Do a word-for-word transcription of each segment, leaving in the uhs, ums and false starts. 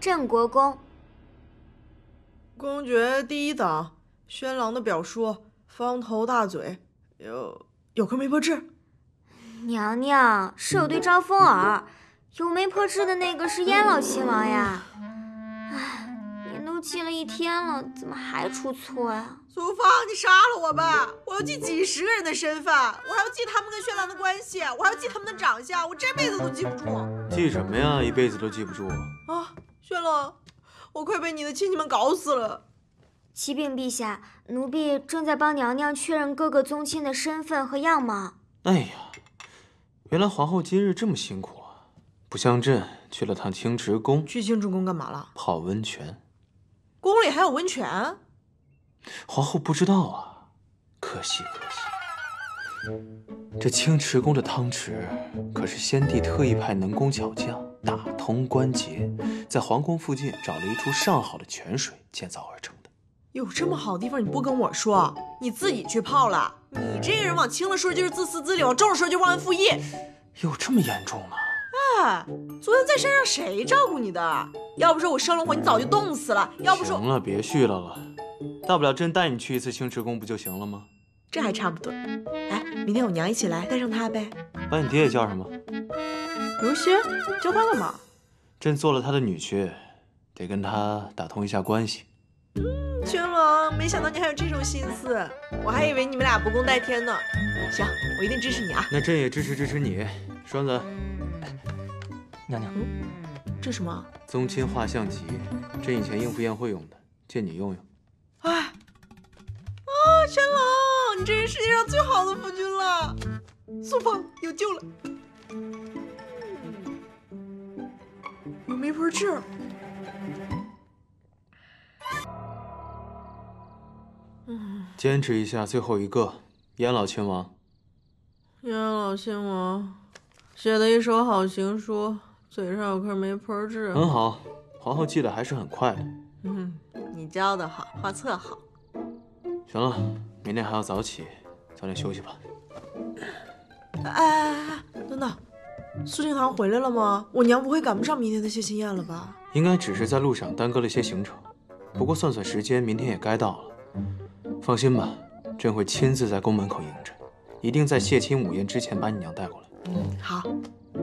镇国公。公爵第一党宣郎的表叔方头大嘴，有有个媒婆痣。娘娘，是有对招风耳，有媒婆痣的那个是燕老亲王呀。唉，年都记了一天了，怎么还出错呀？祖方，你杀了我吧！我要记几十个人的身份，我还要记他们跟宣郎的关系，我还要记他们的长相，我这辈子都记不住。 记什么呀？一辈子都记不住啊！啊，宣郎，我快被你的亲戚们搞死了。启禀陛下，奴婢正在帮娘娘确认各个宗亲的身份和样貌。哎呀，原来皇后今日这么辛苦啊！不像朕去了趟清池宫。去清池宫干嘛了？泡温泉。宫里还有温泉？皇后不知道啊，可惜可惜。 这清池宫的汤池可是先帝特意派能工巧匠打通关节，在皇宫附近找了一处上好的泉水建造而成的。有这么好的地方你不跟我说，你自己去泡了？你这个人往轻了说就是自私自利，往重了说就忘恩负义。有这么严重吗？哎，昨天在山上谁照顾你的？要不是我生了火，你早就冻死了。要不是……行了，别絮叨了，大不了朕带你去一次清池宫不就行了吗？ 这还差不多，哎，明天我娘一起来，带上她呗。把你爹也叫上吧。刘鑫，叫他干嘛？朕做了他的女婿，得跟他打通一下关系。嗯，宣郎，没想到你还有这种心思，我还以为你们俩不共戴天呢。行，我一定支持你啊。那朕也支持支持你，栓子。娘娘，嗯、这什么？宗亲画像集，朕以前应付宴会用的，借你用用。哎，啊，宣郎。 你这是世界上最好的夫君了，素芳有救了。有媒婆痣。嗯，坚持一下，最后一个，燕老亲王。燕老亲王写的一手好行书，嘴上有颗媒婆痣。很好，皇后记得还是很快的。嗯，你教的好，画册好。行了。 明天还要早起，早点休息吧。哎哎哎，等等，苏静堂回来了吗？我娘不会赶不上明天的谢亲宴了吧？应该只是在路上耽搁了些行程，不过算算时间，明天也该到了。放心吧，朕会亲自在宫门口迎着，一定在谢亲午宴之前把你娘带过来。嗯，好，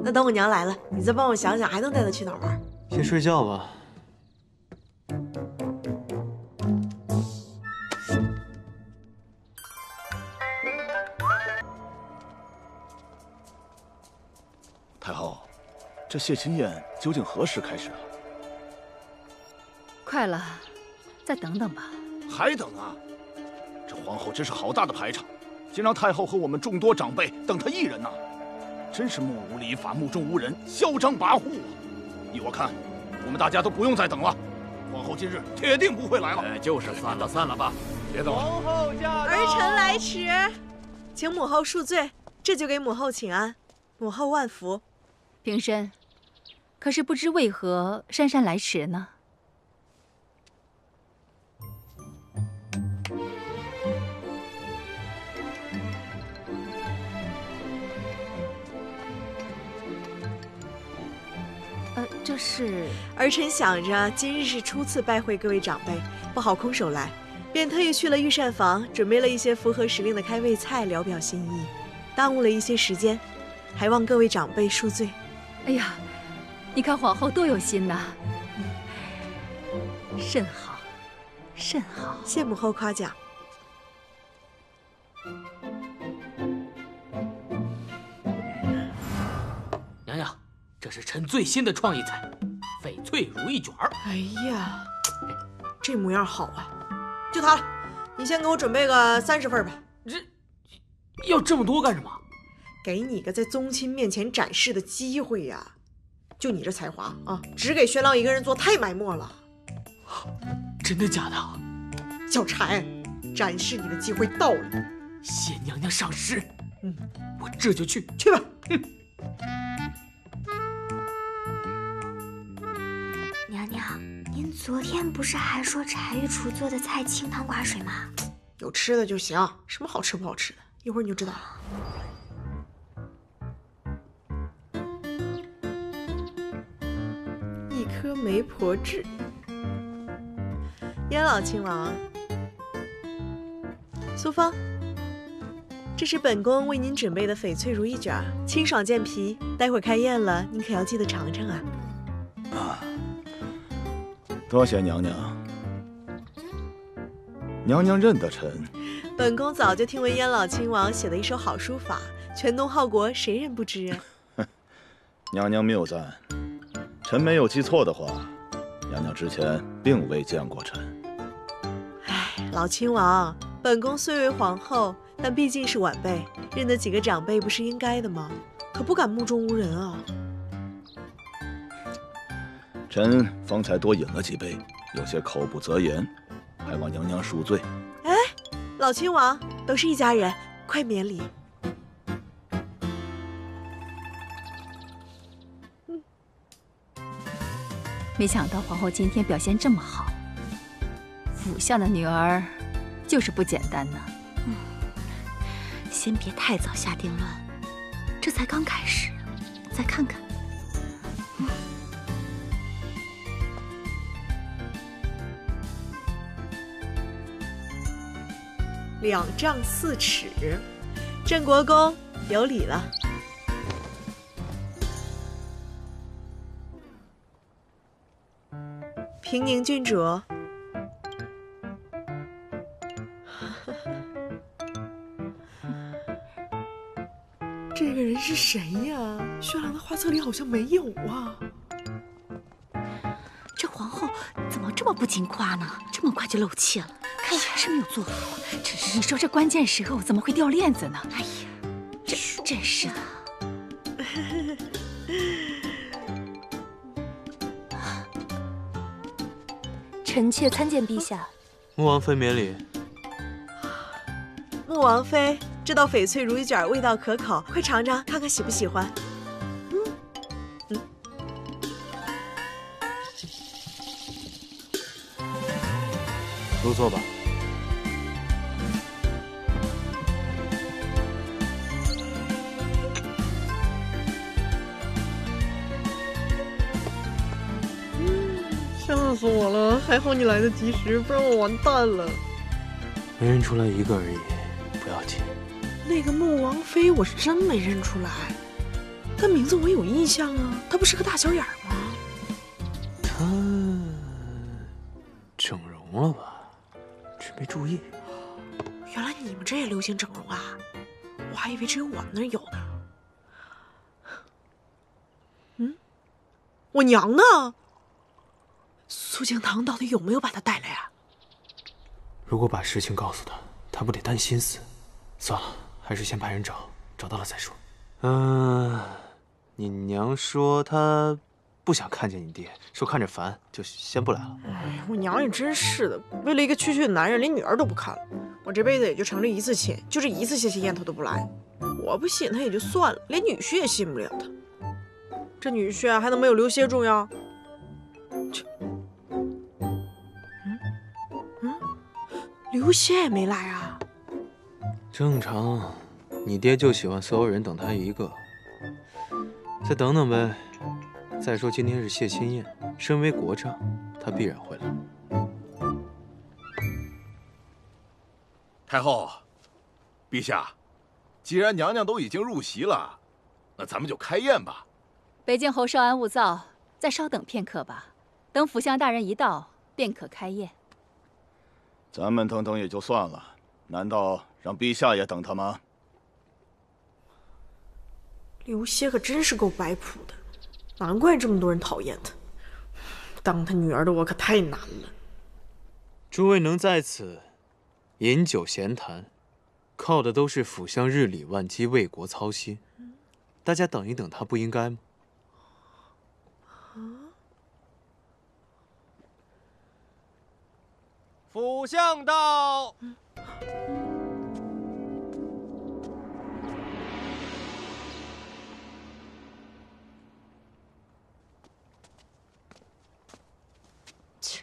那等我娘来了，你再帮我想想还能带她去哪儿玩。先睡觉吧。 这谢亲宴究竟何时开始啊？快了，再等等吧。还等啊？这皇后真是好大的排场，竟让太后和我们众多长辈等她一人呐、啊！真是目无礼法，目中无人，嚣张跋扈啊！依我看，我们大家都不用再等了，皇后今日铁定不会来了。哎，就是散了，散了吧，别等了。皇后驾到！儿臣来迟，请母后恕罪，这就给母后请安，母后万福。平身。 可是不知为何姗姗来迟呢？呃，这是儿臣想着今日是初次拜会各位长辈，不好空手来，便特意去了御膳房，准备了一些符合时令的开胃菜，聊表心意，耽误了一些时间，还望各位长辈恕罪。哎呀！ 你看皇后多有心呐，甚好，甚好。谢母后夸奖。娘娘，这是臣最新的创意菜，翡翠如意卷儿。哎呀，这模样好啊！就它了，你先给我准备个三十份吧。这要这么多干什么？给你个在宗亲面前展示的机会呀！ 就你这才华啊，只给宣郎一个人做太埋没了。真的假的？小婵，展示你的机会到了，谢娘娘赏识。嗯，我这就去。去吧。娘娘，您昨天不是还说柴御厨做的菜清汤寡水吗？有吃的就行，什么好吃不好吃的，一会儿你就知道了。媒婆志》。燕老亲王，苏芳，这是本宫为您准备的翡翠如意卷，清爽健脾。待会儿开宴了，您可要记得尝尝啊！啊，多谢娘娘，娘娘认得臣。本宫早就听闻燕老亲王写的一手好书法，全东浩国谁人不知啊？娘娘谬赞，臣没有记错的话，娘娘之前并未见过臣。哎，老亲王，本宫虽为皇后，但毕竟是晚辈，认得几个长辈不是应该的吗？可不敢目中无人啊。臣方才多饮了几杯，有些口不择言，还望娘娘恕罪。哎，老亲王，都是一家人，快免礼。 没想到皇后今天表现这么好，府相的女儿就是不简单呢。嗯，先别太早下定论，这才刚开始，再看看。嗯、两丈四尺，镇国公有礼了。 平宁郡主，这个人是谁呀？轩郎的画册里好像没有啊。这皇后怎么这么不经夸呢？这么快就露怯了，看来还是没有做好。真是，你说这关键时刻我怎么会掉链子呢？哎呀，真真是的。 臣妾参见陛下。穆王妃免礼。穆王妃，这道翡翠如意卷味道可口，快尝尝，看看喜不喜欢。嗯嗯。入座吧。嗯，吓死我了。 还好你来得及时，不然我完蛋了。没认出来一个而已，不要紧。那个穆王妃，我是真没认出来，但名字我有印象啊。她不是个大小眼吗？她整容了吧？只没注意。原来你们这也流行整容啊！我还以为只有我们那儿有呢。嗯，我娘呢？ 苏敬堂到底有没有把他带来呀？如果把实情告诉他，他不得担心死。算了，还是先派人找，找到了再说。嗯、呃，你娘说她不想看见你爹，说看着烦，就先不来了。哎，我娘也真是的，为了一个区区的男人，连女儿都不看了。我这辈子也就成了一次亲，就这一次谢谢宴，他都不来。我不吸引他也就算了，连女婿也吸引不了他。这女婿、啊、还能没有刘协重要？切。 刘协也没来啊，正常，你爹就喜欢所有人等他一个，再等等呗。再说今天是谢亲宴，身为国丈，他必然会来。太后，陛下，既然娘娘都已经入席了，那咱们就开宴吧。北静侯稍安勿躁，再稍等片刻吧。等府相大人一到，便可开宴。 咱们等等也就算了，难道让陛下也等他吗？刘协可真是够摆谱的，难怪这么多人讨厌他。当他女儿的我可太难了。诸位能在此饮酒闲谈，靠的都是府相日理万机、为国操心。大家等一等，他不应该吗？ 府相到，切！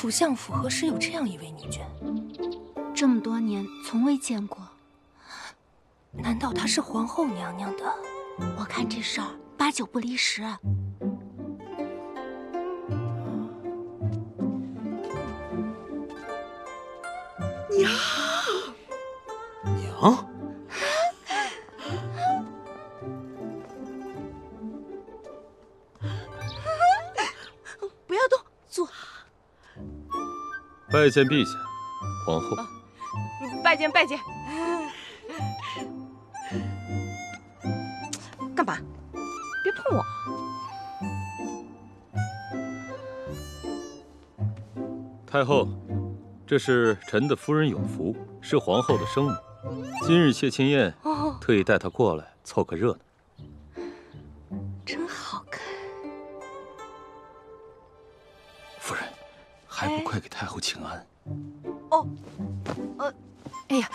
府相府何时有这样一位女眷？这么多年从未见过。难道她是皇后娘娘的？我看这事儿八九不离十。 娘，娘，不要动，坐。拜见陛下，皇后。拜见拜见。干嘛？别碰我！太后。 这是臣的夫人永福，是皇后的生母。今日谢青燕特意带她过来凑个热闹，真好看。夫人，还不快给太后请安？哎、哦，呃，哎呀，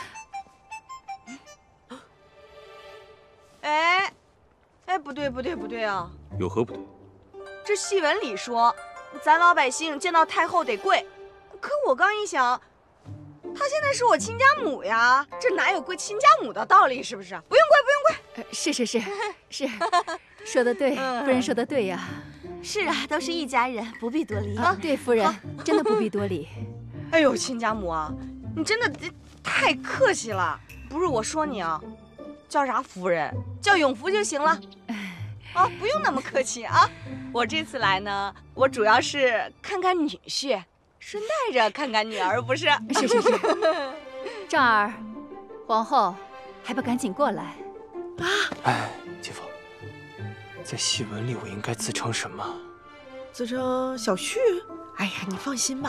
哎，哎，不对不对不对啊！有何不对？这戏文里说，咱老百姓见到太后得跪。 可我刚一想，她现在是我亲家母呀，这哪有跪亲家母的道理？是不是？不用跪，不用跪。呃、是是是是，说的对，夫人说的对呀。是啊，都是一家人，不必多礼。啊、对，夫人，真的不必多礼。哎呦，亲家母啊，你真的太客气了。不是我说你啊，叫啥夫人？叫永福就行了。啊，不用那么客气啊。我这次来呢，我主要是看看女婿。 顺带着看看女儿，不是？是是是。正儿，皇后，还不赶紧过来！啊！哎，姐夫，在戏文里我应该自称什么？自称小旭。哎呀，你放心吧。